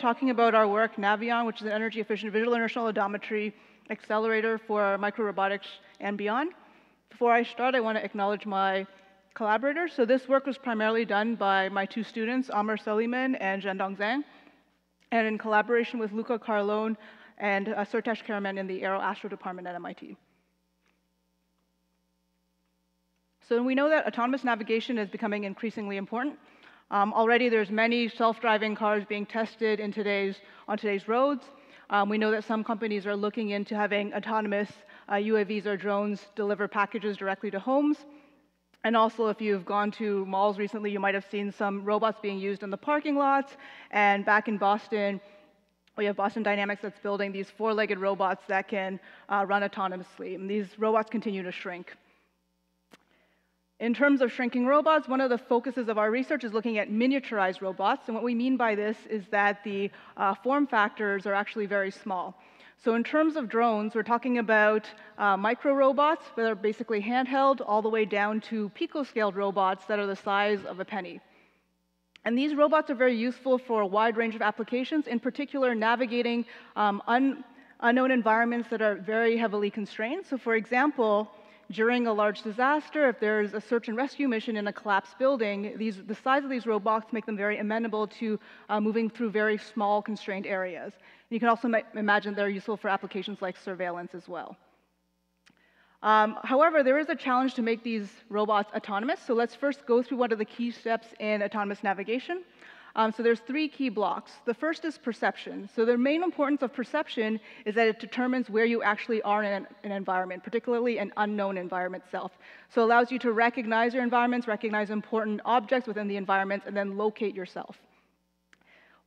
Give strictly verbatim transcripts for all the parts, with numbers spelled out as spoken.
Talking about our work, Navion, which is an energy-efficient visual inertial odometry accelerator for micro-robotics and beyond. Before I start, I want to acknowledge my collaborators. So this work was primarily done by my two students, Amr Suleiman and Zhendong Zhang, and in collaboration with Luca Carlone and uh, Sertesh Karaman in the Aero-Astro Department at M I T. So we know that autonomous navigation is becoming increasingly important. Um, already there's many self-driving cars being tested in today's, on today's roads. Um, we know that some companies are looking into having autonomous uh, U A Vs or drones deliver packages directly to homes. And also, if you've gone to malls recently, you might have seen some robots being used in the parking lots. And back in Boston, we have Boston Dynamics that's building these four-legged robots that can uh, run autonomously. And these robots continue to shrink. In terms of shrinking robots, one of the focuses of our research is looking at miniaturized robots. And what we mean by this is that the uh, form factors are actually very small. So in terms of drones, we're talking about uh, micro-robots that are basically handheld all the way down to picoscaled robots that are the size of a penny. And these robots are very useful for a wide range of applications, in particular navigating um, un unknown environments that are very heavily constrained. So for example, during a large disaster, if there's a search and rescue mission in a collapsed building, these, the size of these robots make them very amenable to uh, moving through very small constrained areas. And you can also ma imagine they're useful for applications like surveillance as well. Um, however, there is a challenge to make these robots autonomous. So let's first go through one of the key steps in autonomous navigation. Um, so there's three key blocks. The first is perception. So the main importance of perception is that it determines where you actually are in an, an environment, particularly an unknown environment itself. So it allows you to recognize your environments, recognize important objects within the environment, and then locate yourself.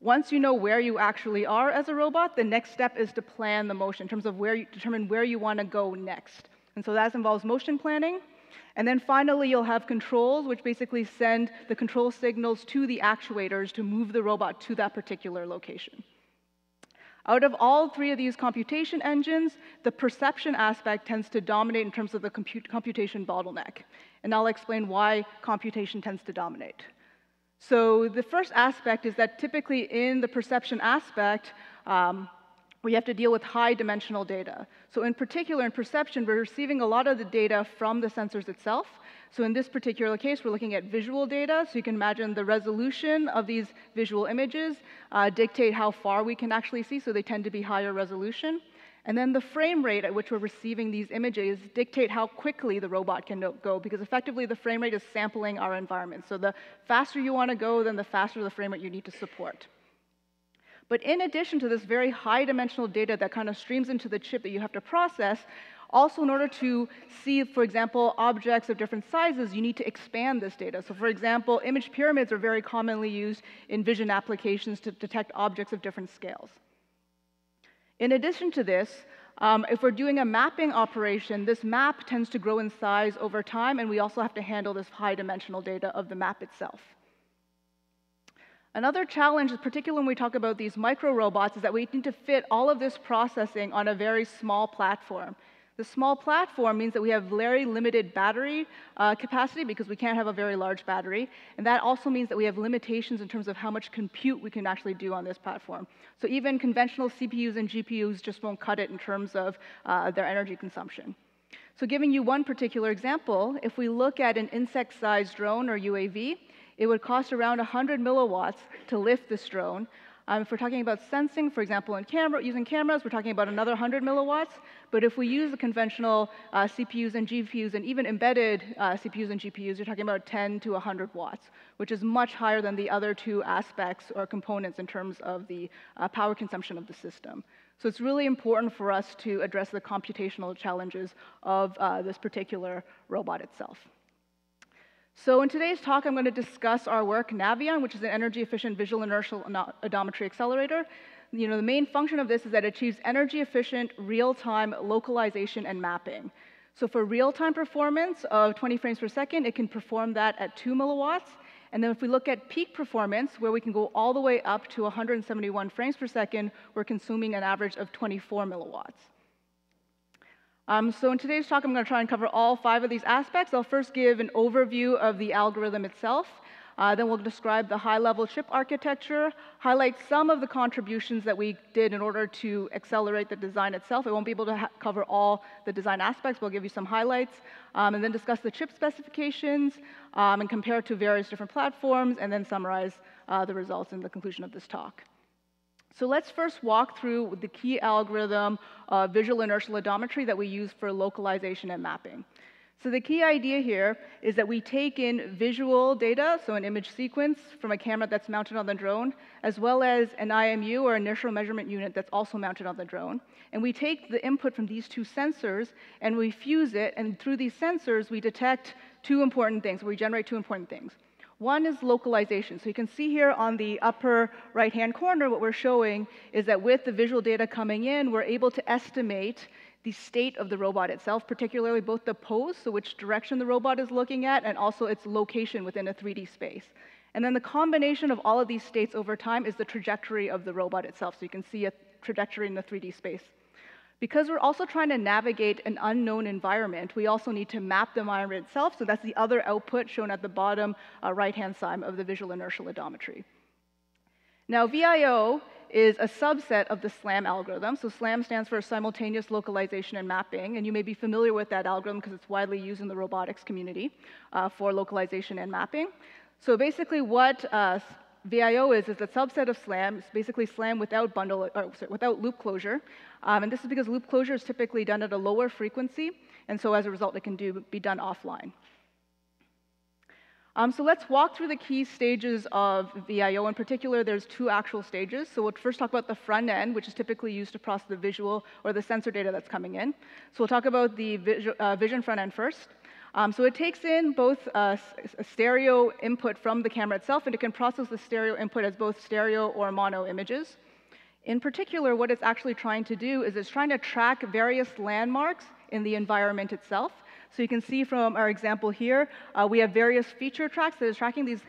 Once you know where you actually are as a robot, the next step is to plan the motion in terms of where you determine where you want to go next. And so that involves motion planning. And then finally, you'll have controls, which basically send the control signals to the actuators to move the robot to that particular location. Out of all three of these computation engines, the perception aspect tends to dominate in terms of the compute computation bottleneck. And I'll explain why computation tends to dominate. So the first aspect is that typically in the perception aspect, um, we have to deal with high dimensional data. So in particular, in perception, we're receiving a lot of the data from the sensors itself. So in this particular case, we're looking at visual data. So you can imagine the resolution of these visual images uh, dictate how far we can actually see, so they tend to be higher resolution. And then the frame rate at which we're receiving these images dictate how quickly the robot can go, because effectively the frame rate is sampling our environment. So the faster you want to go, then the faster the frame rate you need to support. But in addition to this very high dimensional data that kind of streams into the chip that you have to process, also in order to see, for example, objects of different sizes, you need to expand this data. So for example, image pyramids are very commonly used in vision applications to detect objects of different scales. In addition to this, um, if we're doing a mapping operation, this map tends to grow in size over time, and we also have to handle this high dimensional data of the map itself. Another challenge, particularly when we talk about these micro-robots, is that we need to fit all of this processing on a very small platform. The small platform means that we have very limited battery uh, capacity because we can't have a very large battery. And that also means that we have limitations in terms of how much compute we can actually do on this platform. So even conventional C P Us and G P Us just won't cut it in terms of uh, their energy consumption. So giving you one particular example, if we look at an insect-sized drone or U A V, it would cost around one hundred milliwatts to lift this drone. Um, if we're talking about sensing, for example, in camera, using cameras, we're talking about another one hundred milliwatts. But if we use the conventional uh, C P Us and G P Us, and even embedded uh, C P Us and G P Us, you're talking about ten to one hundred watts, which is much higher than the other two aspects or components in terms of the uh, power consumption of the system. So it's really important for us to address the computational challenges of uh, this particular robot itself. So in today's talk, I'm going to discuss our work, Navion, which is an energy-efficient visual inertial odometry accelerator. You know, the main function of this is that it achieves energy-efficient, real-time localization and mapping. So for real-time performance of twenty frames per second, it can perform that at two milliwatts. And then if we look at peak performance, where we can go all the way up to one hundred seventy-one frames per second, we're consuming an average of twenty-four milliwatts. Um, so in today's talk, I'm going to try and cover all five of these aspects. I'll first give an overview of the algorithm itself. Uh, then we'll describe the high-level chip architecture, highlight some of the contributions that we did in order to accelerate the design itself. It won't be able to cover all the design aspects. We'll give you some highlights, um, and then discuss the chip specifications um, and compare to various different platforms, and then summarize uh, the results in the conclusion of this talk. So let's first walk through the key algorithm, uh, visual inertial odometry, that we use for localization and mapping. So the key idea here is that we take in visual data, so an image sequence from a camera that's mounted on the drone, as well as an I M U or inertial measurement unit that's also mounted on the drone. And we take the input from these two sensors and we fuse it, and through these sensors we detect two important things, we generate two important things. One is localization. So you can see here on the upper right-hand corner what we're showing is that with the visual data coming in, we're able to estimate the state of the robot itself, particularly both the pose, so which direction the robot is looking at, and also its location within a three D space. And then the combination of all of these states over time is the trajectory of the robot itself. So you can see a trajectory in the three D space. Because we're also trying to navigate an unknown environment, we also need to map the environment itself, so that's the other output shown at the bottom uh, right-hand side of the visual inertial odometry. Now, V I O is a subset of the SLAM algorithm. So SLAM stands for Simultaneous Localization and Mapping, and you may be familiar with that algorithm because it's widely used in the robotics community uh, for localization and mapping. So basically what uh, V I O is, is a subset of SLAM. It's basically SLAM without bundle, or sorry, without loop closure. Um, and this is because loop closure is typically done at a lower frequency, and so as a result, it can do, be done offline. Um, so let's walk through the key stages of V I O. In particular, there's two actual stages. So we'll first talk about the front end, which is typically used to process the visual or the sensor data that's coming in. So we'll talk about the visual, uh, vision front end first. Um, so it takes in both uh, a stereo input from the camera itself, and it can process the stereo input as both stereo or mono images. In particular, what it's actually trying to do is it's trying to track various landmarks in the environment itself. So you can see from our example here, uh, we have various feature tracks that is tracking these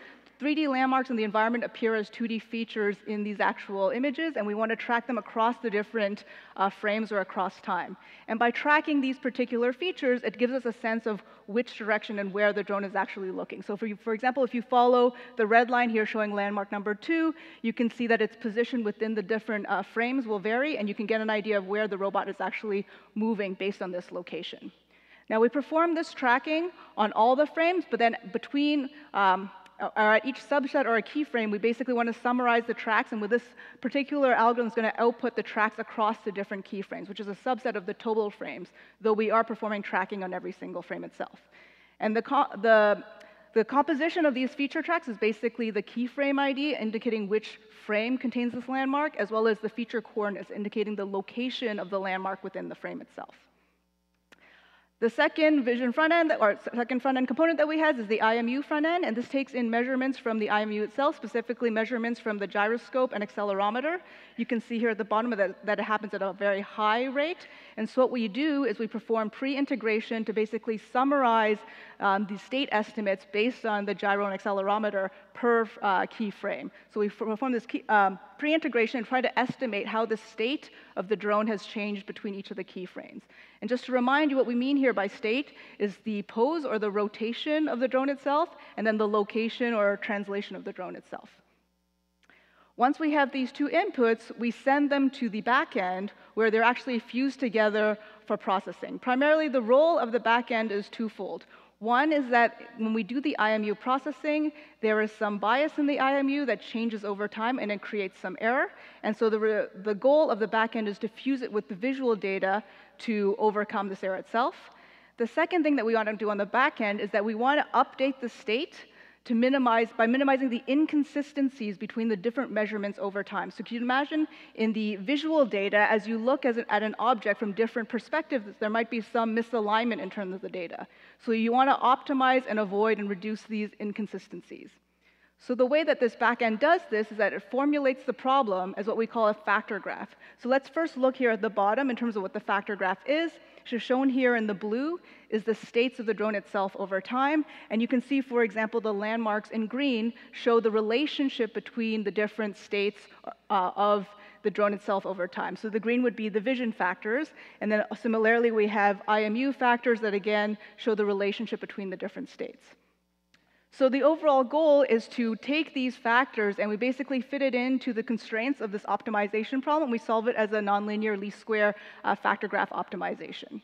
three D landmarks in the environment appear as two D features in these actual images, and we want to track them across the different uh, frames or across time. And by tracking these particular features, it gives us a sense of which direction and where the drone is actually looking. So for, you, for example, if you follow the red line here showing landmark number two, you can see that its position within the different uh, frames will vary, and you can get an idea of where the robot is actually moving based on this location. Now, we perform this tracking on all the frames, but then between um, or at each subset or a keyframe, we basically want to summarize the tracks, and with this particular algorithm is going to output the tracks across the different keyframes, which is a subset of the total frames, though we are performing tracking on every single frame itself. And the, co the, the composition of these feature tracks is basically the keyframe I D, indicating which frame contains this landmark, as well as the feature coordinates, indicating the location of the landmark within the frame itself. The second vision front end, or second front end component that we have is the I M U front end, and this takes in measurements from the I M U itself, specifically measurements from the gyroscope and accelerometer. You can see here at the bottom of that, that it happens at a very high rate. And so what we do is we perform pre-integration to basically summarize um, the state estimates based on the gyro and accelerometer per uh, keyframe. So we perform this key, um, pre-integration and try to estimate how the state of the drone has changed between each of the keyframes. And just to remind you, what we mean here by state is the pose or the rotation of the drone itself, and then the location or translation of the drone itself. Once we have these two inputs, we send them to the back end, where they're actually fused together for processing. Primarily, the role of the back end is twofold. One is that when we do the I M U processing, there is some bias in the I M U that changes over time, and it creates some error. And so the, the goal of the backend is to fuse it with the visual data to overcome this error itself. The second thing that we want to do on the backend is that we want to update the state to minimize, by minimizing the inconsistencies between the different measurements over time. So can you imagine in the visual data, as you look as an, at an object from different perspectives, there might be some misalignment in terms of the data. So you want to optimize and avoid and reduce these inconsistencies. So the way that this backend does this is that it formulates the problem as what we call a factor graph. So let's first look here at the bottom in terms of what the factor graph is. So shown here in the blue is the states of the drone itself over time. And you can see, for example, the landmarks in green show the relationship between the different states uh, of the drone itself over time. So the green would be the vision factors. And then similarly, we have I M U factors that, again, show the relationship between the different states. So the overall goal is to take these factors and we basically fit it into the constraints of this optimization problem. We solve it as a nonlinear least square uh, factor graph optimization.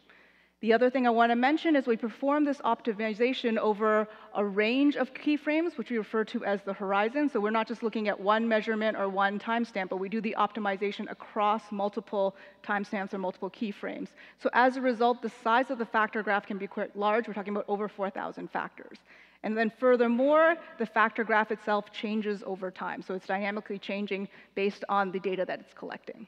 The other thing I want to mention is we perform this optimization over a range of keyframes, which we refer to as the horizon. So we're not just looking at one measurement or one timestamp, but we do the optimization across multiple timestamps or multiple keyframes. So as a result, the size of the factor graph can be quite large. We're talking about over four thousand factors. And then furthermore, the factor graph itself changes over time. So it's dynamically changing based on the data that it's collecting.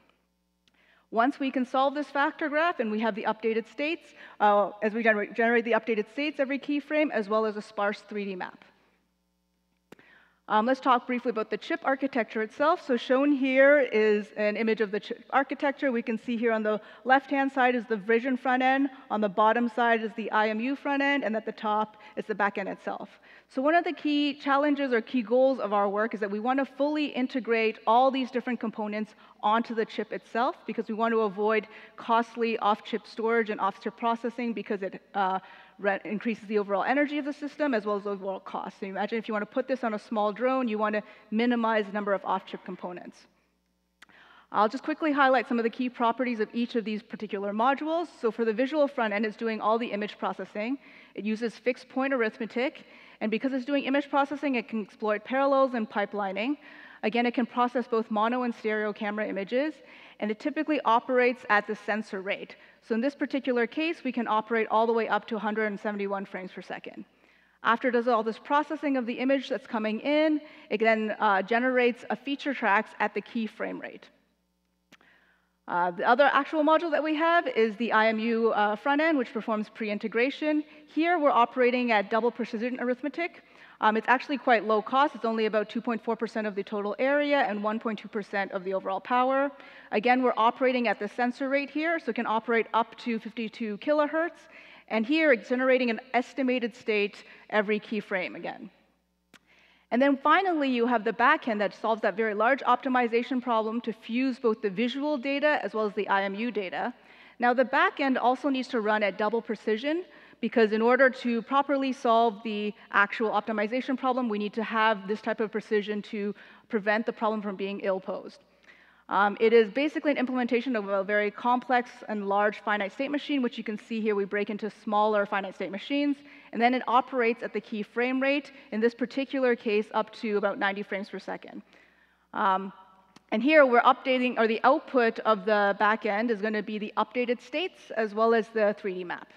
Once we can solve this factor graph and we have the updated states, uh, as we generate, generate the updated states every keyframe, as well as a sparse three D map. Um, let's talk briefly about the chip architecture itself. So shown here is an image of the chip architecture. We can see here on the left-hand side is the vision front end, on the bottom side is the I M U front end, and at the top is the back end itself. So one of the key challenges or key goals of our work is that we want to fully integrate all these different components onto the chip itself, because we want to avoid costly off-chip storage and off-chip processing, because it uh, increases the overall energy of the system as well as the overall cost. So imagine if you want to put this on a small drone, you want to minimize the number of off-chip components. I'll just quickly highlight some of the key properties of each of these particular modules. So for the visual front end, it's doing all the image processing. It uses fixed point arithmetic, and because it's doing image processing, it can exploit parallels and pipelining. Again, it can process both mono and stereo camera images, and it typically operates at the sensor rate. So in this particular case, we can operate all the way up to one hundred seventy-one frames per second. After it does all this processing of the image that's coming in, it then uh, generates a feature tracks at the keyframe rate. Uh, the other actual module that we have is the I M U uh, front end, which performs pre-integration. Here, we're operating at double precision arithmetic. Um, it's actually quite low cost. It's only about two point four percent of the total area and one point two percent of the overall power. Again, we're operating at the sensor rate here, so it can operate up to fifty-two kilohertz. And here, it's generating an estimated state every keyframe again. And then finally, you have the backend that solves that very large optimization problem to fuse both the visual data as well as the I M U data. Now, the backend also needs to run at double precision, because in order to properly solve the actual optimization problem, we need to have this type of precision to prevent the problem from being ill-posed. Um, it is basically an implementation of a very complex and large finite state machine, which you can see here we break into smaller finite state machines, and then it operates at the key frame rate, in this particular case up to about ninety frames per second. Um, And here we're updating, or the output of the back end is going to be the updated states as well as the three D map.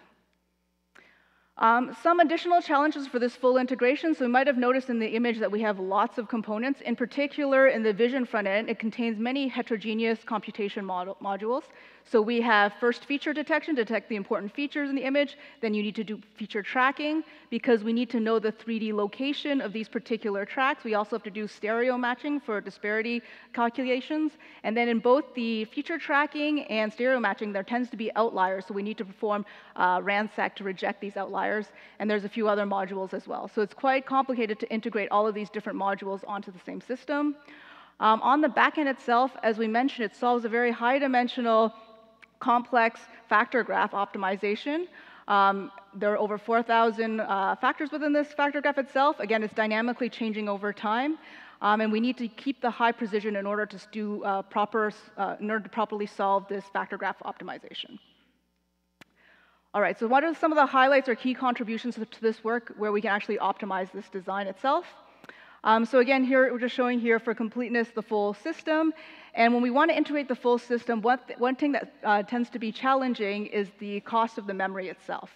Um, some additional challenges for this full integration. So you might have noticed in the image that we have lots of components. In particular, in the vision front end, it contains many heterogeneous computation model modules. So we have first feature detection, detect the important features in the image. Then you need to do feature tracking, because we need to know the three D location of these particular tracks. We also have to do stereo matching for disparity calculations. And then in both the feature tracking and stereo matching, there tends to be outliers. So we need to perform uh, RANSAC to reject these outliers. And there's a few other modules as well. So it's quite complicated to integrate all of these different modules onto the same system. Um, on the back end itself, as we mentioned, it solves a very high-dimensional, complex factor graph optimization. Um, there are over four thousand uh, factors within this factor graph itself. Again, it's dynamically changing over time. Um, and we need to keep the high precision in order to, do, uh, proper, uh, in order to properly solve this factor graph optimization. All right, so what are some of the highlights or key contributions to this work where we can actually optimize this design itself? Um, so again, here we're just showing here for completeness the full system. And when we want to integrate the full system, one, th one thing that uh, tends to be challenging is the cost of the memory itself.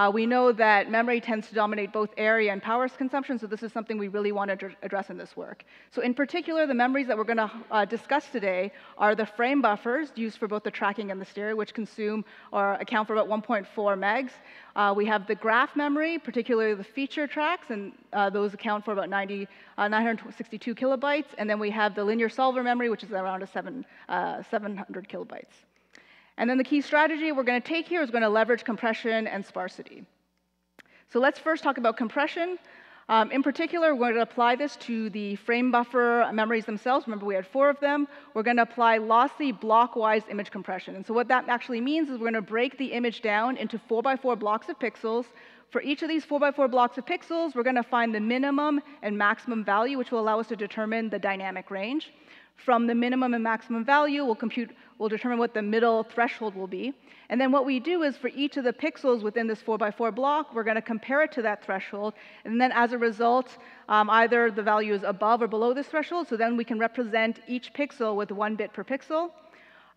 Uh, we know that memory tends to dominate both area and power consumption, so this is something we really want to address in this work. So in particular, the memories that we're going to uh, discuss today are the frame buffers used for both the tracking and the stereo, which consume or account for about one point four megs. Uh, we have the graph memory, particularly the feature tracks, and uh, those account for about ninety, uh, nine hundred sixty-two kilobytes. And then we have the linear solver memory, which is around a seven, uh, seven hundred kilobytes. And then the key strategy we're going to take here is going to leverage compression and sparsity. So let's first talk about compression. Um, in particular, we're going to apply this to the frame buffer memories themselves. Remember, we had four of them. We're going to apply lossy block-wise image compression. And so what that actually means is we're going to break the image down into four by four blocks of pixels. for each of these four by four blocks of pixels, we're going to find the minimum and maximum value, which will allow us to determine the dynamic range. From the minimum and maximum value, we'll compute, we'll determine what the middle threshold will be. And then what we do is for each of the pixels within this four by four block, we're going to compare it to that threshold. And then as a result, um, either the value is above or below this threshold, so then we can represent each pixel with one bit per pixel.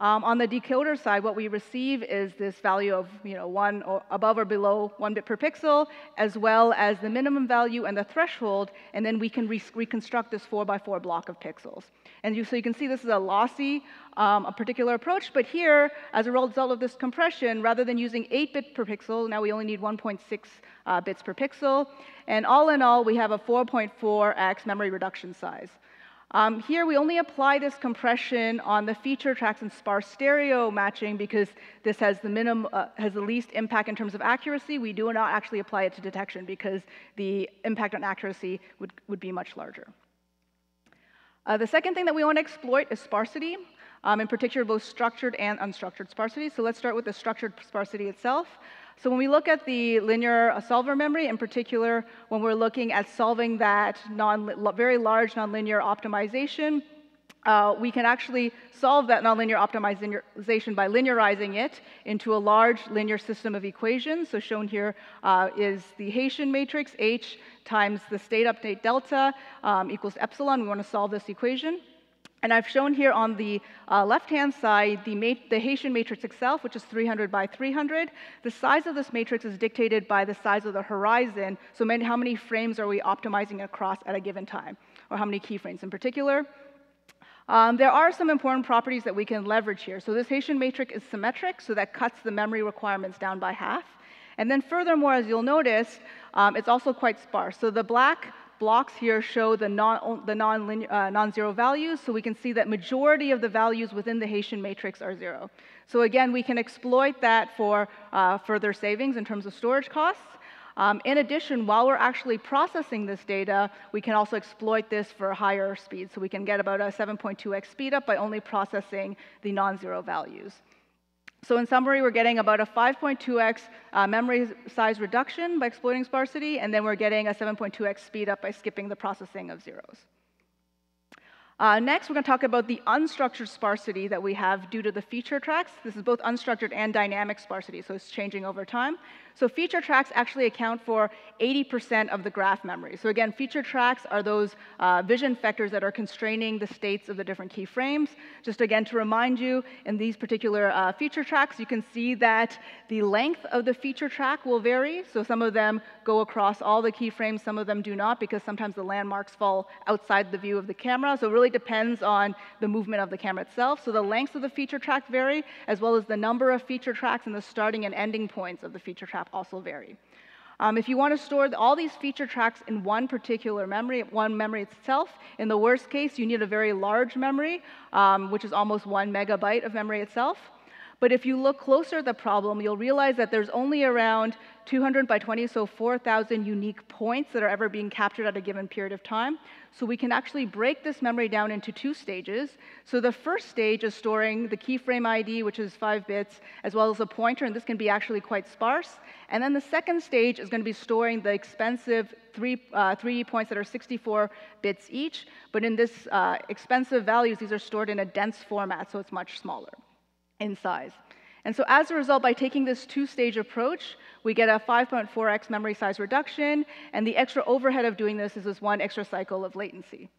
Um, on the decoder side, what we receive is this value of you know, one or above or below one bit per pixel, as well as the minimum value and the threshold, and then we can re reconstruct this four by four block of pixels. And you, so you can see this is a lossy, um, a particular approach, but here, as a result of this compression, rather than using eight bits per pixel, now we only need one point six uh, bits per pixel, and all in all, we have a four point four x memory reduction size. Um, here, we only apply this compression on the feature tracks and sparse stereo matching because this has the minim, uh, has the least impact in terms of accuracy. We do not actually apply it to detection because the impact on accuracy would, would be much larger. Uh, the second thing that we want to exploit is sparsity, um, in particular both structured and unstructured sparsity. So let's start with the structured sparsity itself. So when we look at the linear solver memory, in particular, when we're looking at solving that non very large nonlinear optimization, uh, we can actually solve that nonlinear optimization by linearizing it into a large linear system of equations. So shown here uh, is the Hessian matrix, H times the state update delta um, equals epsilon. We want to solve this equation. And I've shown here on the uh, left-hand side the, mat the Hessian matrix itself, which is three hundred by three hundred. The size of this matrix is dictated by the size of the horizon, so many, how many frames are we optimizing across at a given time, or how many keyframes in particular. Um, there are some important properties that we can leverage here. So this Hessian matrix is symmetric, so that cuts the memory requirements down by half. And then furthermore, as you'll notice, um, it's also quite sparse. So the black blocks here show the non the non uh, non-zero values, so we can see that majority of the values within the Hessian matrix are zero. So again, we can exploit that for uh, further savings in terms of storage costs. Um, in addition, while we're actually processing this data, we can also exploit this for higher speed. So we can get about a seven point two x speedup by only processing the non-zero values. So in summary, we're getting about a five point two x uh, memory size reduction by exploiting sparsity, and then we're getting a seven point two x speed up by skipping the processing of zeros. Uh, next, we're going to talk about the unstructured sparsity that we have due to the feature tracks. This is both unstructured and dynamic sparsity, so it's changing over time. So feature tracks actually account for eighty percent of the graph memory. So again, feature tracks are those uh, vision vectors that are constraining the states of the different keyframes. Just again, to remind you, in these particular uh, feature tracks, you can see that the length of the feature track will vary. So some of them go across all the keyframes, some of them do not, because sometimes the landmarks fall outside the view of the camera. So really depends on the movement of the camera itself. So the lengths of the feature track vary, as well as the number of feature tracks and the starting and ending points of the feature track also vary. Um, if you want to store all these feature tracks in one particular memory, one memory itself, in the worst case, you need a very large memory, um, which is almost one megabyte of memory itself. But if you look closer at the problem, you'll realize that there's only around two hundred by twenty, so four thousand unique points that are ever being captured at a given period of time. So we can actually break this memory down into two stages. So the first stage is storing the keyframe I D, which is five bits, as well as a pointer, and this can be actually quite sparse. And then the second stage is going to be storing the expensive three, uh, three D points that are sixty-four bits each. But in this uh, expensive values, these are stored in a dense format, so it's much smaller in size. And so as a result, by taking this two-stage approach, we get a five point four x memory size reduction, and the extra overhead of doing this is this one extra cycle of latency.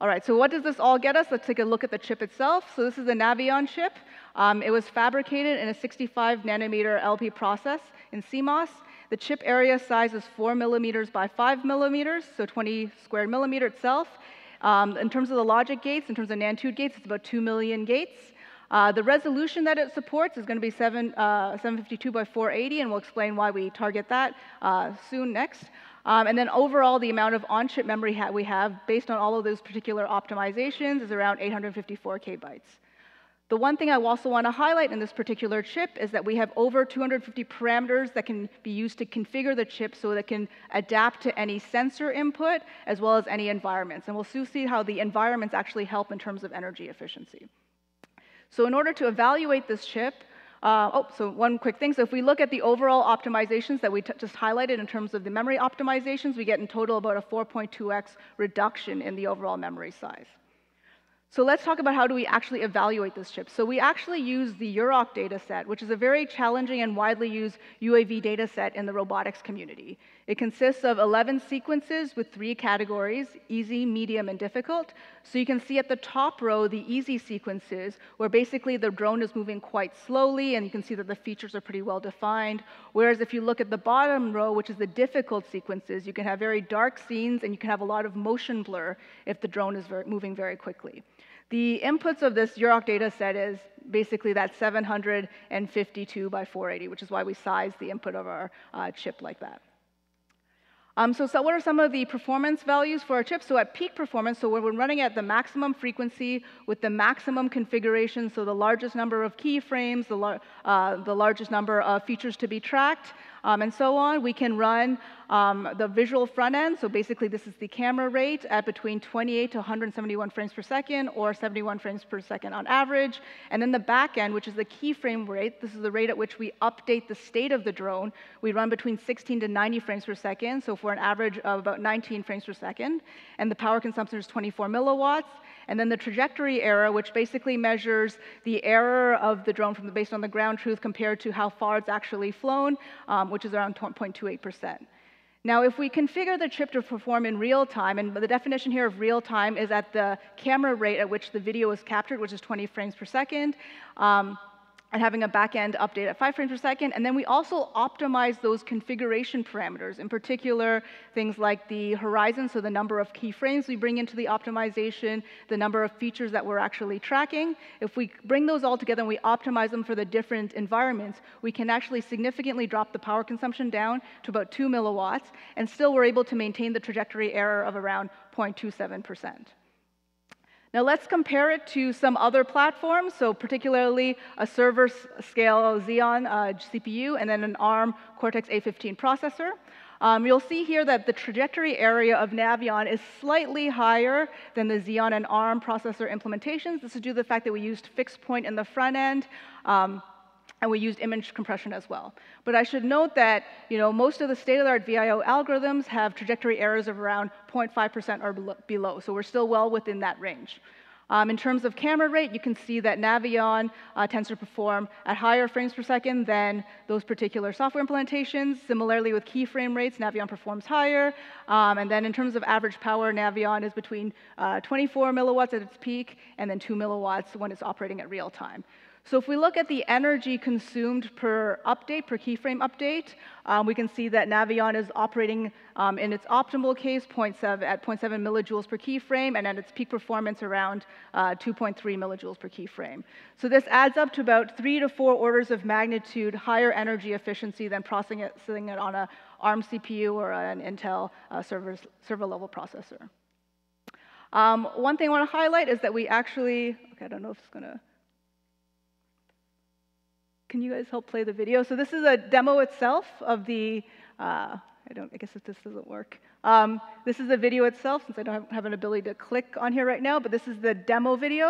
All right, so what does this all get us? Let's take a look at the chip itself. So this is the Navion chip. Um, it was fabricated in a sixty-five nanometer L P process in C MOS. The chip area size is four millimeters by five millimeters, so twenty squared millimeter itself. Um, in terms of the logic gates, in terms of NAND two gates, it's about two million gates. Uh, the resolution that it supports is going to be seven fifty-two by four eighty, and we'll explain why we target that uh, soon next. Um, and then overall, the amount of on-chip memory ha we have, based on all of those particular optimizations, is around eight hundred fifty-four K bytes. The one thing I also want to highlight in this particular chip is that we have over two hundred fifty parameters that can be used to configure the chip so that it can adapt to any sensor input as well as any environments. And we'll soon see how the environments actually help in terms of energy efficiency. So in order to evaluate this chip, Uh, oh, so one quick thing. So if we look at the overall optimizations that we t just highlighted in terms of the memory optimizations, we get in total about a four point two x reduction in the overall memory size. So let's talk about how do we actually evaluate this chip. So we actually use the EuRoC data set, which is a very challenging and widely used U A V data set in the robotics community. It consists of eleven sequences with three categories, easy, medium, and difficult. So you can see at the top row the easy sequences, where basically the drone is moving quite slowly, and you can see that the features are pretty well defined. Whereas if you look at the bottom row, which is the difficult sequences, you can have very dark scenes, and you can have a lot of motion blur if the drone is very, moving very quickly. The inputs of this EuRoC data set is basically that seven hundred fifty-two by four hundred eighty, which is why we size the input of our uh, chip like that. Um, so, so what are some of the performance values for our chip? So at peak performance, so we're running at the maximum frequency with the maximum configuration, so the largest number of keyframes, the, lar uh, the largest number of features to be tracked, um, and so on. We can run um, the visual front end, so basically this is the camera rate, at between twenty-eight to one hundred seventy-one frames per second, or seventy-one frames per second on average. And then the back end, which is the keyframe rate, this is the rate at which we update the state of the drone. We run between sixteen to ninety frames per second, so if we're an average of about nineteen frames per second, and the power consumption is twenty-four milliwatts. And then the trajectory error, which basically measures the error of the drone from the, based on the ground truth compared to how far it's actually flown, um, which is around zero point two eight percent. Now, if we configure the chip to perform in real time, and the definition here of real time is at the camera rate at which the video is captured, which is twenty frames per second, um, and having a back-end update at five frames per second. And then we also optimize those configuration parameters, in particular things like the horizon, so the number of keyframes we bring into the optimization, the number of features that we're actually tracking. If we bring those all together and we optimize them for the different environments, we can actually significantly drop the power consumption down to about two milliwatts, and still we're able to maintain the trajectory error of around zero point two seven percent. Now let's compare it to some other platforms, so particularly a server scale Xeon uh, C P U and then an ARM Cortex A fifteen processor. Um, you'll see here that the trajectory area of Navion is slightly higher than the Xeon and ARM processor implementations. This is due to the fact that we used fixed point in the front end. Um, And we used image compression as well. But I should note that, you know, most of the state-of-the-art V I O algorithms have trajectory errors of around zero point five percent or below, so we're still well within that range. Um, in terms of camera rate, you can see that Navion uh, tends to perform at higher frames per second than those particular software implementations. Similarly, with keyframe rates, Navion performs higher. Um, and then in terms of average power, Navion is between uh, twenty-four milliwatts at its peak and then two milliwatts when it's operating at real time. So if we look at the energy consumed per update, per keyframe update, um, we can see that Navion is operating um, in its optimal case zero point seven, at zero point seven millijoules per keyframe, and at its peak performance around uh, two point three millijoules per keyframe. So this adds up to about three to four orders of magnitude higher energy efficiency than processing it, sitting it on an ARM C P U or an Intel uh, server, server level processor. Um, one thing I want to highlight is that we actually, okay, I don't know if it's going to, can you guys help play the video? So this is a demo itself of the, uh, I don't, I guess if this doesn't work. Um, this is the video itself, since I don't have an ability to click on here right now, but this is the demo video.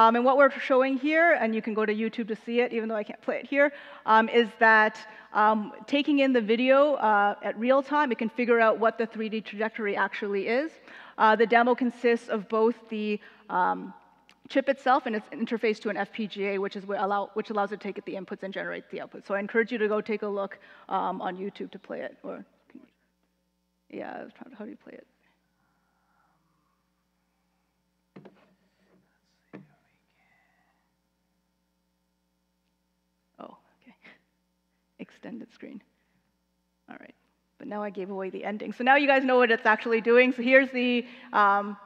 Um, and what we're showing here, and you can go to YouTube to see it, even though I can't play it here, um, is that um, taking in the video uh, at real time, it can figure out what the three D trajectory actually is. Uh, the demo consists of both the um, chip itself and its interface to an F P G A, which is what allow, which allows it to take the inputs and generate the output. So I encourage you to go take a look um, on YouTube to play it. Or, can you, yeah, how do you play it? Oh, okay. Extended screen. All right. But now I gave away the ending. So now you guys know what it's actually doing. So here's the. Um,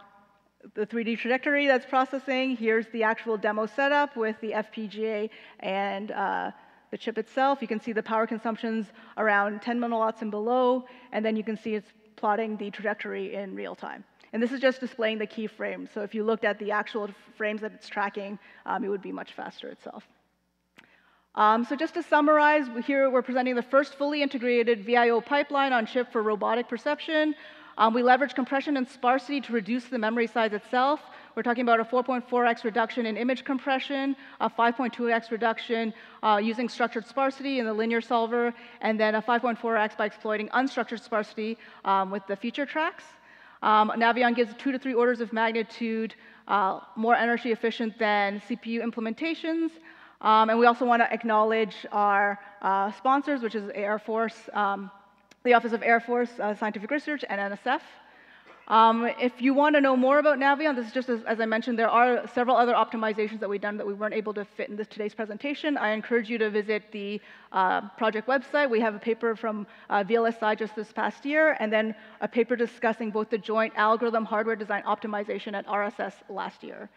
the three D trajectory that's processing. Here's the actual demo setup with the F P G A and uh, the chip itself. You can see the power consumption's around ten milliwatts and below, and then you can see it's plotting the trajectory in real time. And this is just displaying the keyframes. So if you looked at the actual frames that it's tracking, um, it would be much faster itself. Um, so just to summarize, here we're presenting the first fully integrated V I O pipeline on chip for robotic perception. Um, we leverage compression and sparsity to reduce the memory size itself. We're talking about a four point four x reduction in image compression, a five point two x reduction uh, using structured sparsity in the linear solver, and then a five point four x by exploiting unstructured sparsity um, with the feature tracks. Um, Navion gives two to three orders of magnitude uh, more energy efficient than C P U implementations. Um, and we also want to acknowledge our uh, sponsors, which is Air Force, um, the Office of Air Force uh, Scientific Research, and N S F. Um, if you want to know more about Navion, this is just, as, as I mentioned, there are several other optimizations that we've done that we weren't able to fit in this today's presentation. I encourage you to visit the uh, project website. We have a paper from uh, V L S I just this past year, and then a paper discussing both the joint algorithm hardware design optimization at R S S last year.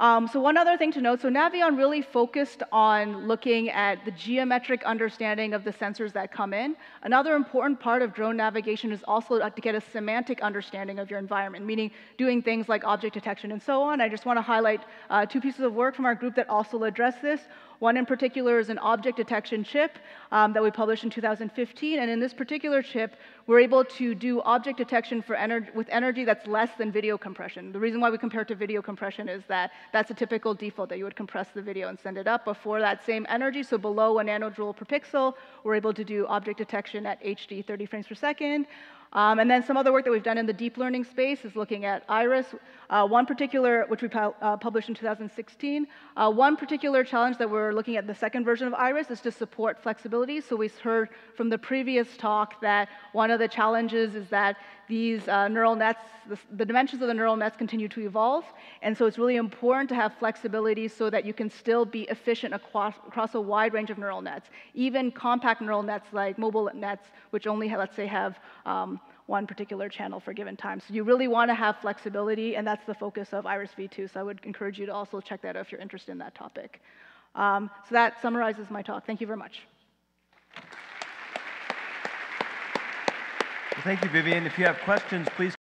Um, so one other thing to note, so Navion really focused on looking at the geometric understanding of the sensors that come in. Another important part of drone navigation is also to get a semantic understanding of your environment, meaning doing things like object detection and so on. I just want to highlight uh, two pieces of work from our group that also address this. One in particular is an object detection chip um, that we published in two thousand fifteen, and in this particular chip, we're able to do object detection for ener with energy that's less than video compression. The reason why we compare it to video compression is that that's a typical default, that you would compress the video and send it up, but for that same energy, so below a nanojoule per pixel, we're able to do object detection at H D thirty frames per second. Um, and then some other work that we've done in the deep learning space is looking at IRIS. Uh, one particular, which we uh, published in two thousand sixteen, uh, one particular challenge that we're looking at the second version of IRIS is to support flexibility. So we heard from the previous talk that one of the challenges is that these uh, neural nets, the, the dimensions of the neural nets continue to evolve, and so it's really important to have flexibility so that you can still be efficient across, across a wide range of neural nets, even compact neural nets like mobile nets, which only, let's say, have um, one particular channel for a given time. So you really want to have flexibility, and that's the focus of IRIS v two, so I would encourage you to also check that out if you're interested in that topic. Um, so that summarizes my talk. Thank you very much. Thank you, Vivian. If you have questions, please.